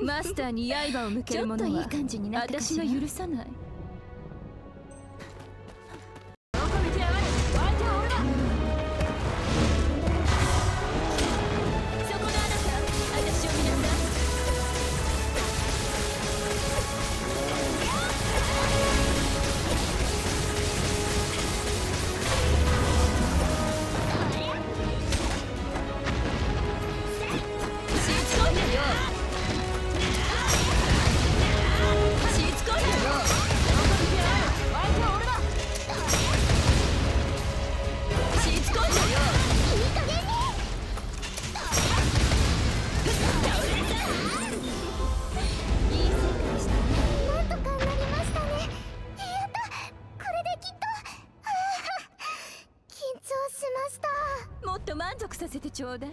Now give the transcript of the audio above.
マスターに刃を向ける者は私が許さない。もっと満足させてちょうだい。